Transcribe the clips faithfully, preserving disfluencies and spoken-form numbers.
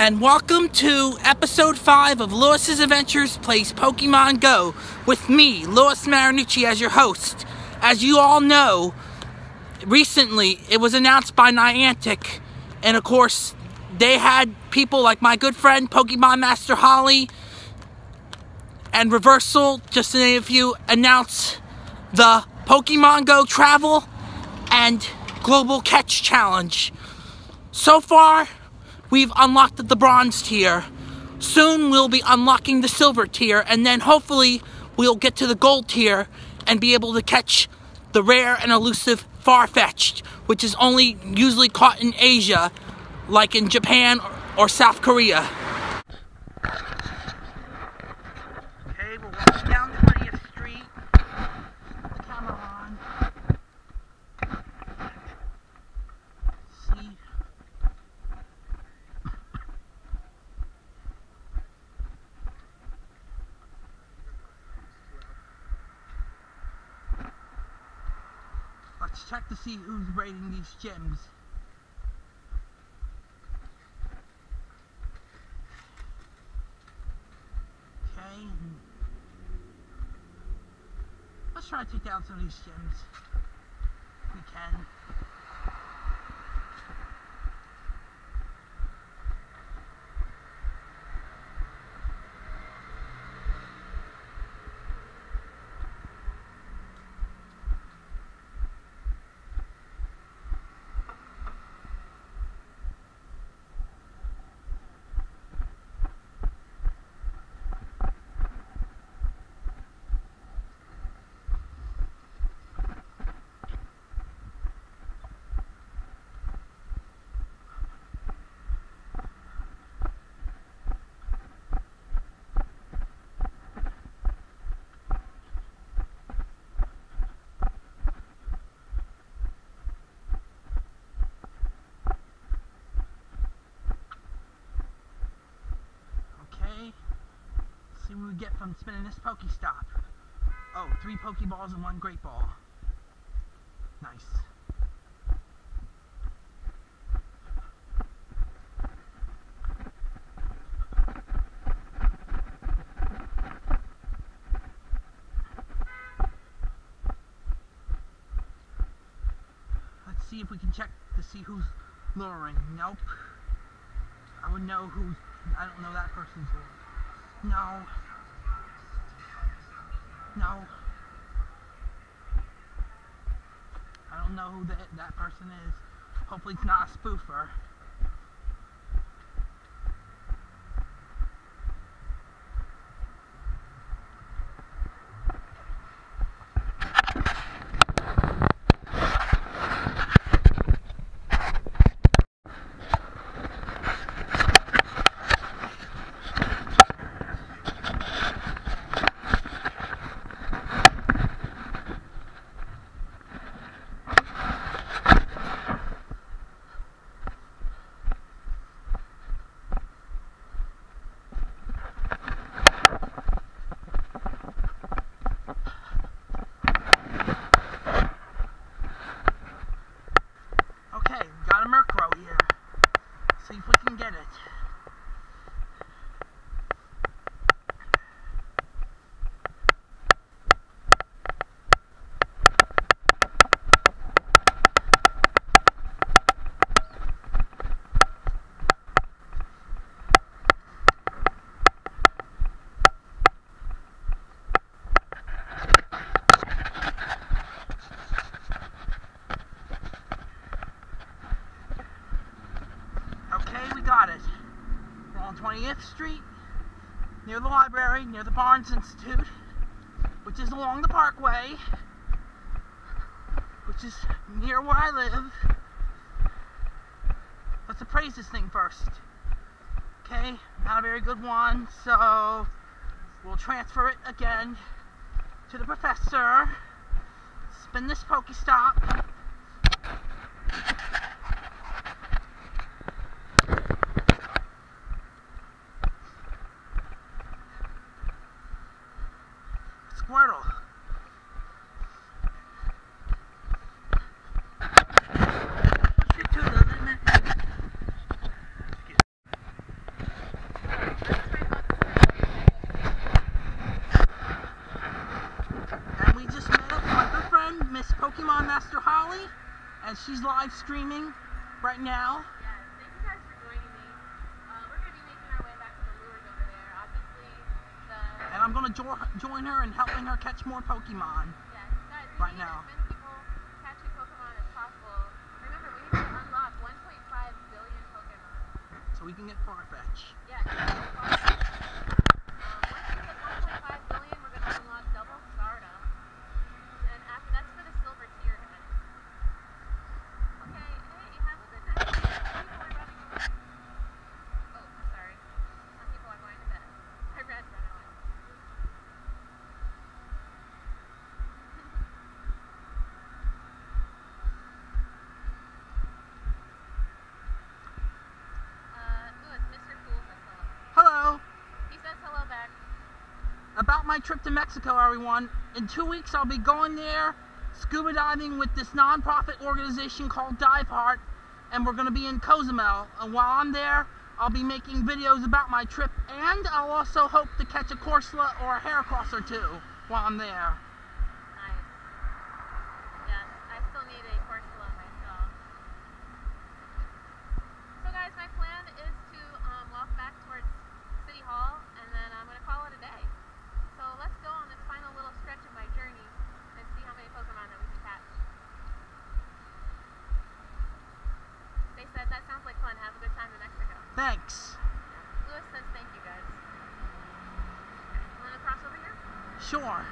and welcome to Episode five of Louis' Adventures Plays Pokemon Go with me, Louis Marinucci, as your host. As you all know, recently it was announced by Niantic, and of course they had people like my good friend PkmnMaster Holly and Reversal, just to name a few, announce the Pokemon Go Travel and Global Catch Challenge. So far, we've unlocked the bronze tier. Soon we'll be unlocking the silver tier, and then hopefully we'll get to the gold tier and be able to catch the rare and elusive Farfetch'd, which is only usually caught in Asia, like in Japan or South Korea. Okay, we're walking down twentieth Street. Come on. See. Let's check to see who's raiding these gyms. Okay. Let's try to take down some of these gyms if we can. See what we get from spinning this Pokestop. Oh, three Pokeballs and one Great Ball. Nice. Let's see if we can check to see who's luring. Nope. I would know who's... I don't know that person's luring. No. No. I don't know who that, that person is. Hopefully it's not a spoofer. twentieth Street, near the library, near the Barnes Institute, which is along the parkway, which is near where I live. Let's appraise this thing first. Okay, not a very good one, so we'll transfer it again to the professor. Spin this Pokestop. streaming right now. Yes, thank you guys for joining me. Uh, we're going to be making our way back to the lures over there. Obviously, the... And I'm going to jo join her in helping her catch more Pokemon. Yes, guys, we right need now. as many people catching Pokemon as possible. Remember, we need to unlock one point five billion Pokemon. So we can get Farfetch'd. Yes, we can get Farfetch'd. My trip to Mexico, everyone. In two weeks, I'll be going there, scuba diving with this nonprofit organization called Dive Heart, and we're going to be in Cozumel. And while I'm there, I'll be making videos about my trip, and I'll also hope to catch a Corsola or a Heracross or two while I'm there. Thanks. Louis says thank you guys. Want to cross over here? Sure.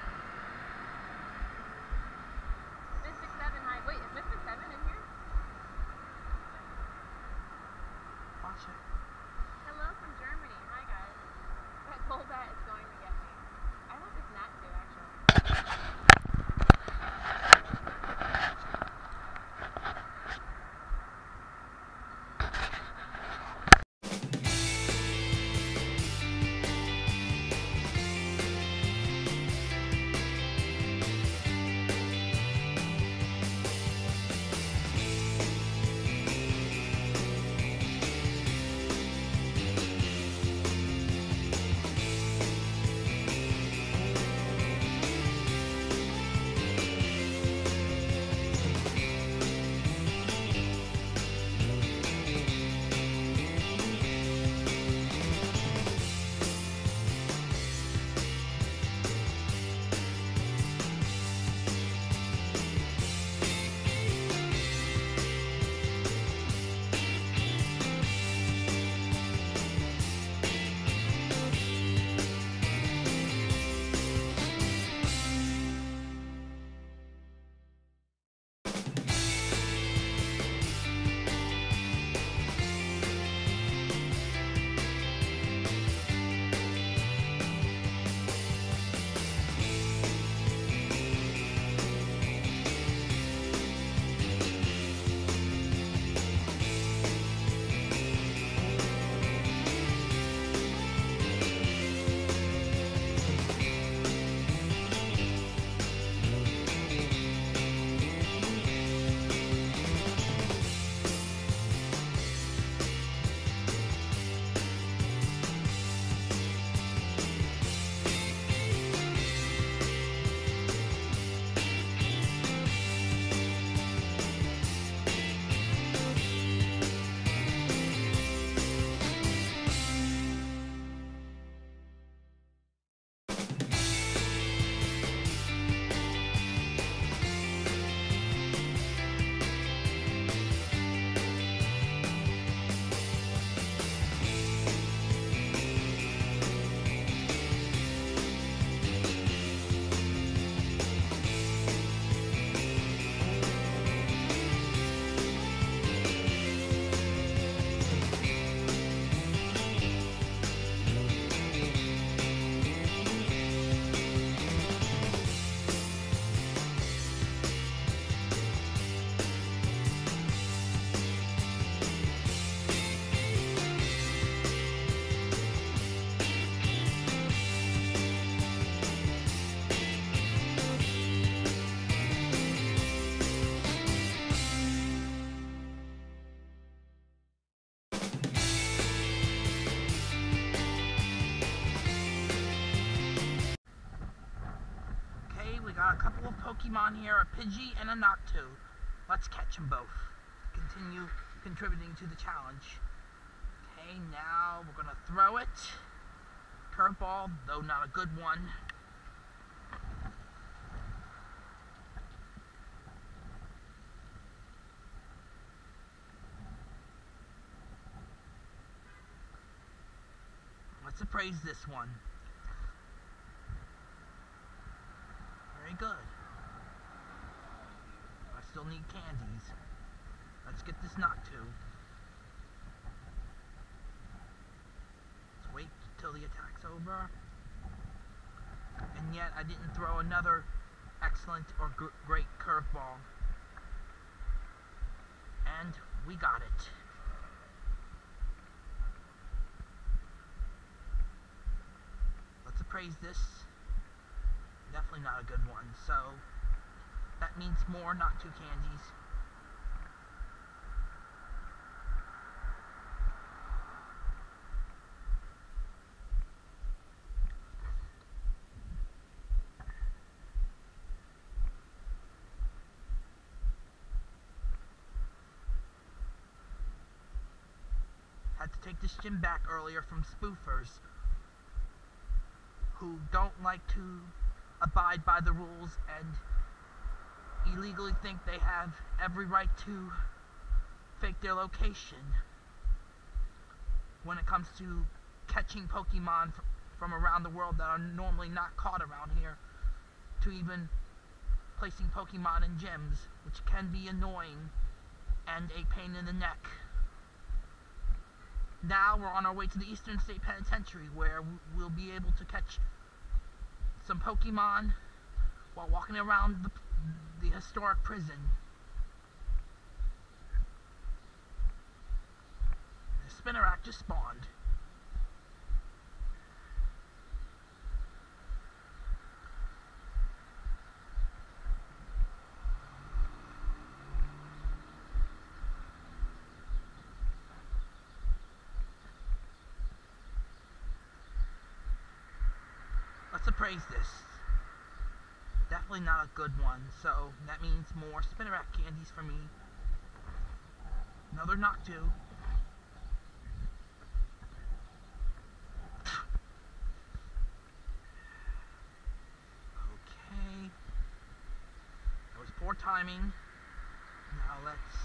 Mystic seven high. Wait, is Mystic seven in here? Watch it. Hello from Germany. Hi guys. That gold bat is going to get me. I hope it's not too, actually. Got a couple of Pokemon here, a Pidgey and a Noctowl. Let's catch them both. Continue. continue contributing to the challenge. Okay, now we're gonna throw it. Curveball, though not a good one. Let's appraise this one. Very good. I still need candies. Let's get this knock to. Let's wait till the attack's over. And yet I didn't throw another excellent or gr great curveball. And we got it. Let's appraise this. Definitely not a good one, so that means more not two candies. Had to take this gym back earlier from spoofers who don't like to abide by the rules and illegally think they have every right to fake their location when it comes to catching Pokemon fr from around the world that are normally not caught around here, to even placing Pokemon in gyms, which can be annoying and a pain in the neck. Now we're on our way to the Eastern State Penitentiary, where we'll be able to catch some Pokemon while walking around the, the historic prison. The Spinarak just spawned. Appraise this. Definitely not a good one, so that means more Spinarak candies for me. Another Noctu. Okay. That was poor timing. Now let's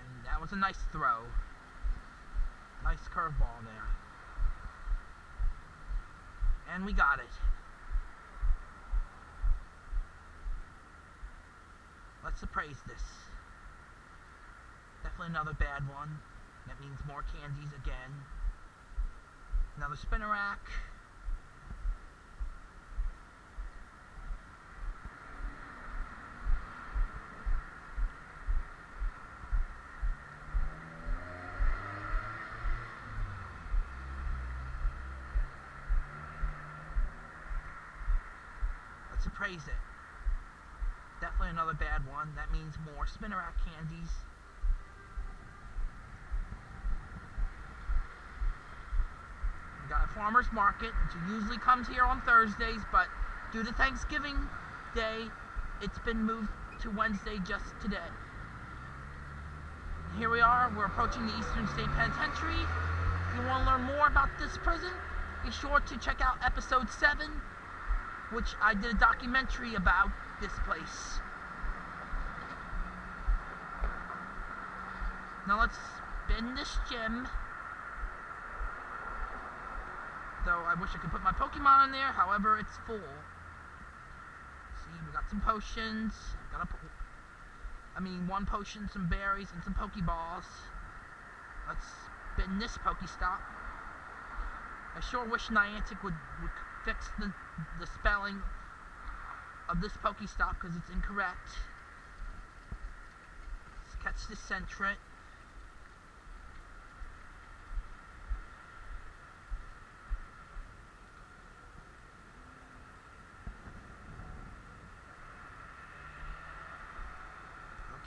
and that was a nice throw. Nice curveball there. And we got it. Let's appraise this. Definitely another bad one. That means more candies again. Another Spinarak. Appraise it. Definitely another bad one. That means more Spinarak candies. We got a farmer's market, which usually comes here on Thursdays, but due to Thanksgiving Day, it's been moved to Wednesday just today. And here we are. We're approaching the Eastern State Penitentiary. If you want to learn more about this prison, be sure to check out episode seven. Which I did a documentary about this place. Now let's spin this gym. Though I wish I could put my Pokemon in there, however it's full. See, we got some potions. Got a po I mean one potion, some berries, and some Pokeballs. Let's spin this Pokestop. I sure wish Niantic would, would fix the, the spelling of this Pokestop because it's incorrect. Let's catch this Sentret.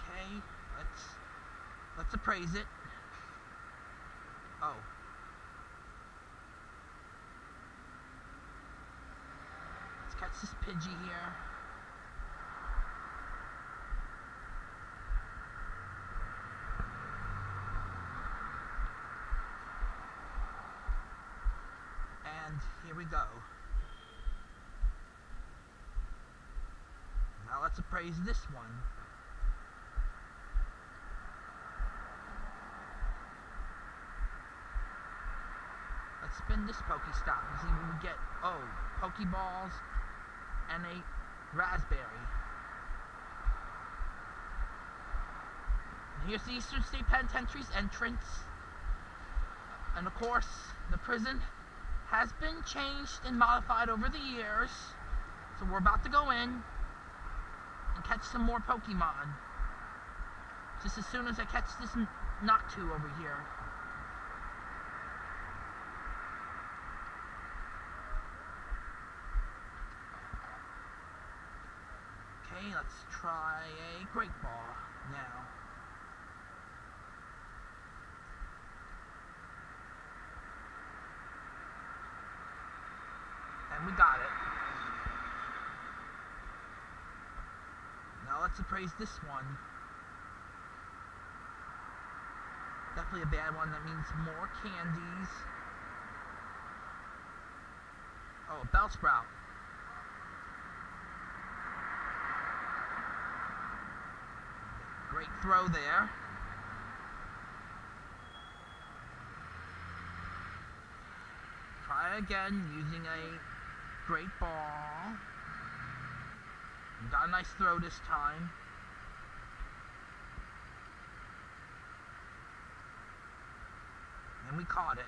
Okay, let's let's appraise it. Oh. Catch this Pidgey here. Here we go. Now let's appraise this one. Let's spin this Pokestop and see what we get. Oh, Pokeballs and a raspberry. And here's the Eastern State Penitentiary's entrance. And of course, the prison has been changed and modified over the years. So we're about to go in and catch some more Pokemon. Just as soon as I catch this Noctu over here. Okay, let's try a Great Ball now. And we got it. Now let's appraise this one. Definitely a bad one, that means more candies. Oh, a Bellsprout. Great throw there. Try again using a Great Ball. Got a nice throw this time. And we caught it.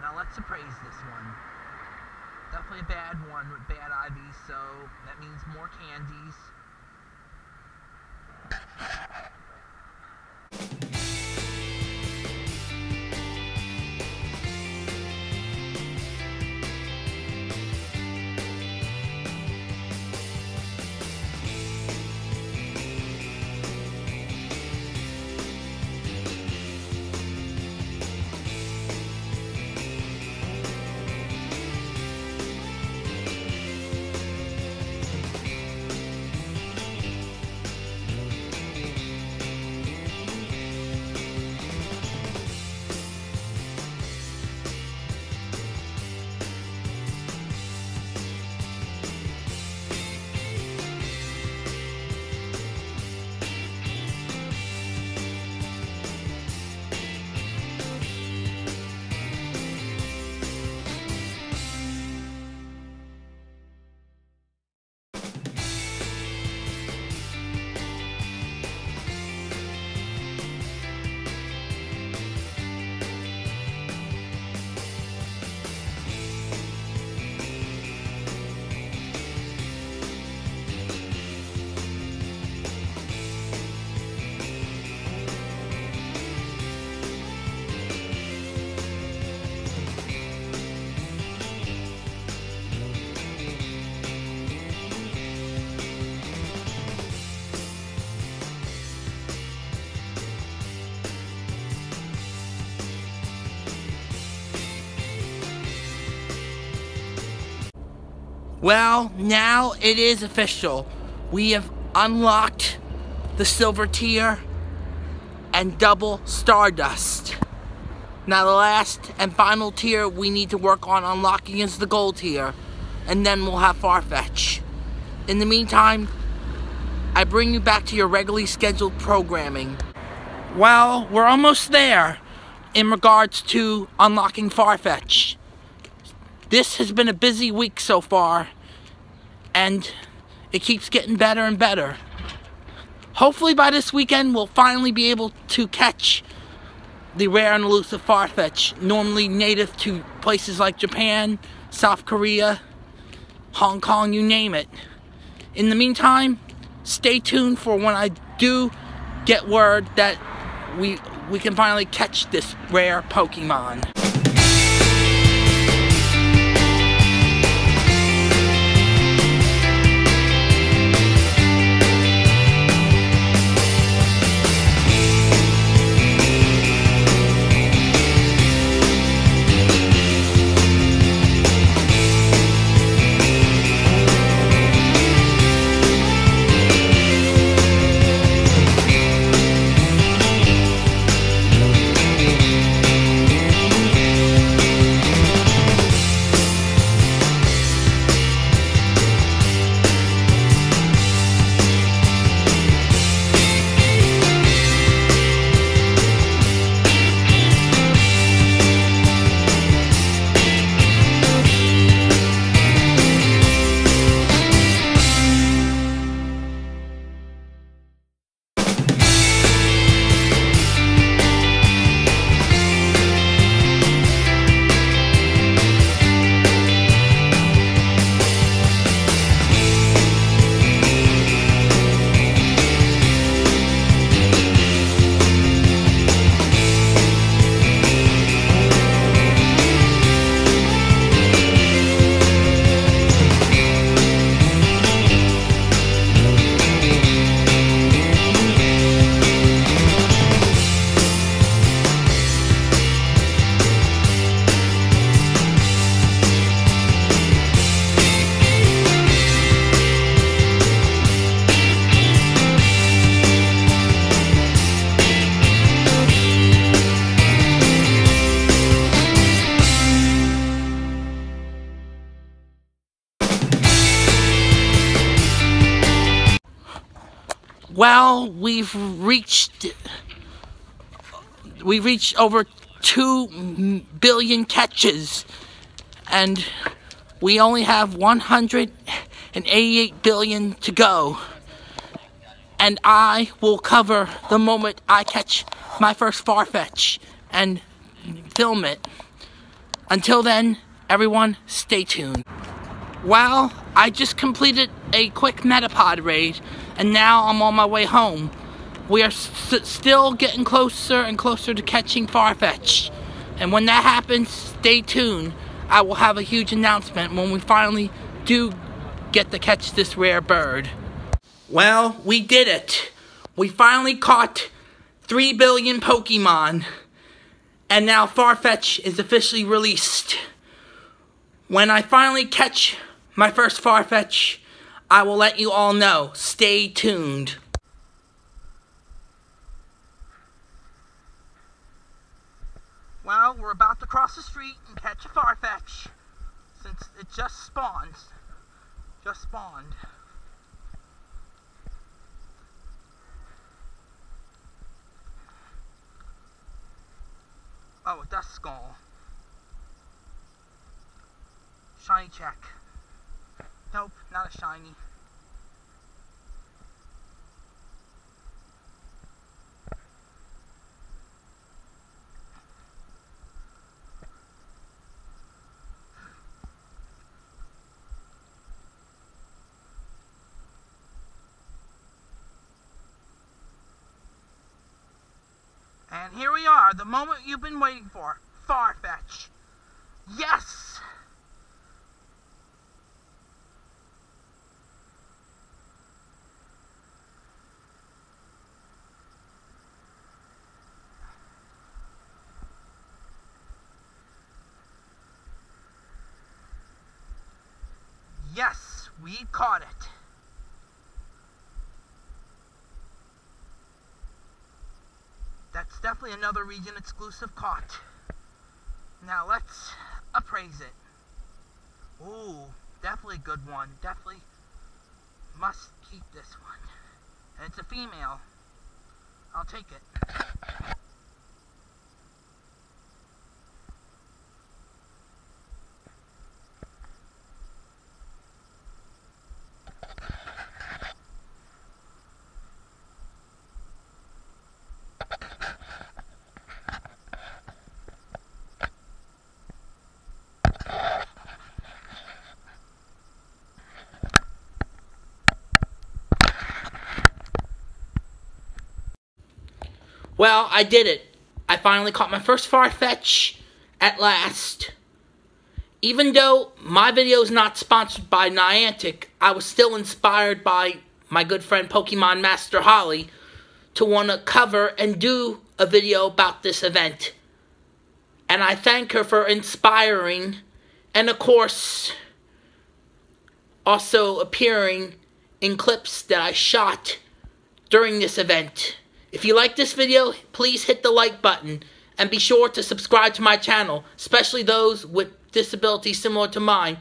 Now let's appraise this one. Definitely a bad one with bad I Vs, so that means more candies. Well, now it is official. We have unlocked the silver tier and double Stardust. Now the last and final tier we need to work on unlocking is the gold tier, and then we'll have Farfetch'd. In the meantime, I bring you back to your regularly scheduled programming. Well, we're almost there in regards to unlocking Farfetch'd. This has been a busy week so far, and it keeps getting better and better. Hopefully by this weekend we'll finally be able to catch the rare and elusive Farfetch'd, normally native to places like Japan, South Korea, Hong Kong, you name it. In the meantime, stay tuned for when I do get word that we, we can finally catch this rare Pokemon. Well, we've reached we reached over two billion catches, and we only have one hundred eighty-eight billion to go. And I will cover the moment I catch my first Farfetch'd and film it. Until then, everyone, stay tuned. Well, I just completed a quick Metapod raid, and now I'm on my way home. We are s still getting closer and closer to catching Farfetch'd. And when that happens, stay tuned. I will have a huge announcement when we finally do get to catch this rare bird. Well, we did it. We finally caught three billion Pokemon. And now Farfetch'd is officially released. When I finally catch my first Farfetch'd, I will let you all know. Stay tuned. Well, we're about to cross the street and catch a Farfetch'd, since it just spawned. Just spawned. Oh, a dust skull. Shiny check. Nope, not a shiny. And here we are, the moment you've been waiting for. Farfetch'd. Yes! Yes, we caught it. That's definitely another region exclusive caught. Now let's appraise it. Ooh, definitely a good one. Definitely must keep this one. And it's a female. I'll take it. Well, I did it. I finally caught my first Farfetch'd at last. Even though my video is not sponsored by Niantic, I was still inspired by my good friend PkmnMaster Holly to want to cover and do a video about this event. And I thank her for inspiring and, of course, also appearing in clips that I shot during this event. If you like this video, please hit the like button and be sure to subscribe to my channel, especially those with disabilities similar to mine.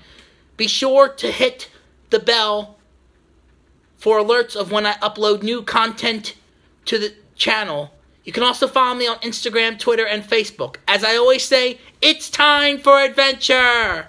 Be sure to hit the bell for alerts of when I upload new content to the channel. You can also follow me on Instagram, Twitter, and Facebook. As I always say, it's time for adventure!